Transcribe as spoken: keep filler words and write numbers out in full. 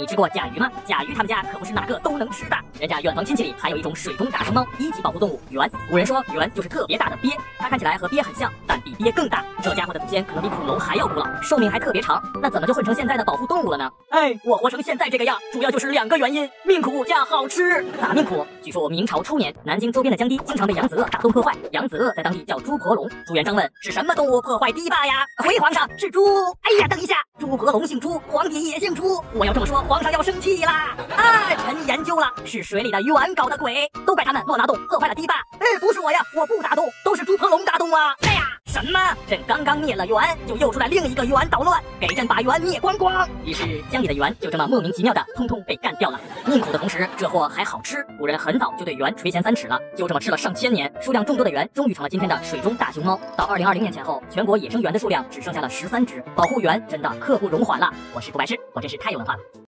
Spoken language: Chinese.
你吃过甲鱼吗？甲鱼他们家可不是哪个都能吃的，人家远房亲戚里还有一种水中大熊猫，一级保护动物猿。古人说猿就是特别大的鳖，它看起来和鳖很像，但比鳖更大。这家伙的祖先可能比恐龙还要古老，寿命还特别长。那怎么就混成现在的保护动物了呢？哎，我活成现在这个样，主要就是两个原因：命苦加好吃。咋命苦？据说明朝初年，南京周边的江堤经常被扬子鳄打洞破坏，扬子鳄在当地叫猪婆龙。朱元璋问是什么动物破坏堤坝呀？回皇上，是猪。哎呀，等一下，猪婆龙姓朱，皇帝也姓朱。我要这么说， 皇上要生气啦！啊，臣研究了，是水里的猿搞的鬼，都怪他们乱拉洞，破坏了堤坝。哎，不是我呀，我不打洞，都是猪婆龙打洞啊！哎呀，什么？朕刚刚灭了猿，就又出来另一个猿捣乱，给朕把猿灭光光。于是江里的猿就这么莫名其妙的，通通被干掉了。命苦的同时，这货还好吃。古人很早就对猿垂涎三尺了，就这么吃了上千年，数量众多的猿终于成了今天的水中大熊猫。到二零二零年前后，全国野生猿的数量只剩下了十三只，保护猿真的刻不容缓了。我是顾白诗，我真是太有文化了。